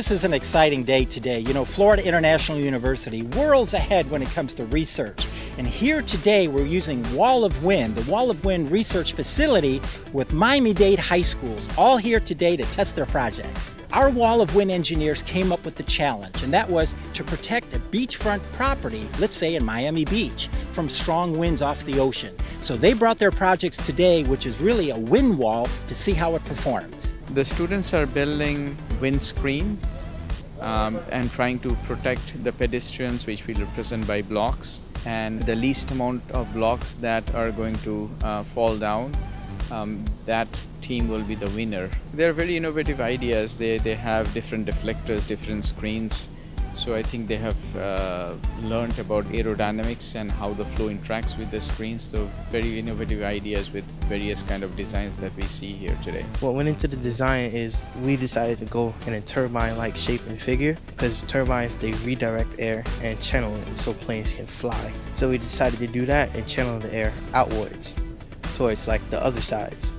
This is an exciting day today. You know, Florida International University, worlds ahead when it comes to research. And here today, we're using Wall of Wind, the Wall of Wind Research Facility with Miami-Dade high schools, all here today to test their projects. Our Wall of Wind engineers came up with the challenge, and that was to protect a beachfront property, let's say in Miami Beach, from strong winds off the ocean. So they brought their projects today, which is really a wind wall, to see how it performs. The students are building windscreen and trying to protect the pedestrians, which we represent by blocks, and the least amount of blocks that are going to fall down, that team will be the winner. They're very innovative ideas. They have different deflectors, different screens. So I think they have learned about aerodynamics and how the flow interacts with the screens. So very innovative ideas with various kind of designs that we see here today. What went into the design is we decided to go in a turbine-like shape and figure, because turbines, they redirect air and channel it so planes can fly. So we decided to do that and channel the air outwards towards like the other sides.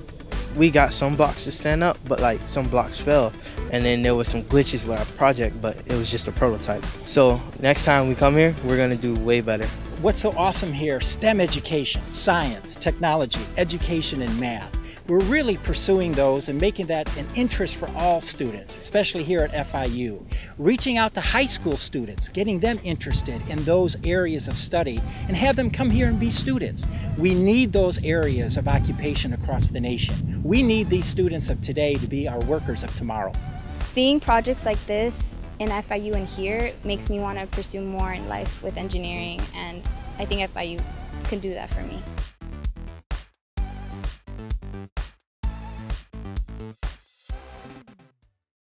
We got some blocks to stand up, but like some blocks fell, and then there was some glitches with our project, but it was just a prototype. So next time we come here, we're gonna do way better. What's so awesome here, STEM education, science, technology, education, and math. We're really pursuing those and making that an interest for all students, especially here at FIU. Reaching out to high school students, getting them interested in those areas of study and have them come here and be students. We need those areas of occupation across the nation. We need these students of today to be our workers of tomorrow. Seeing projects like this in FIU and here makes me want to pursue more in life with engineering, and I think FIU can do that for me.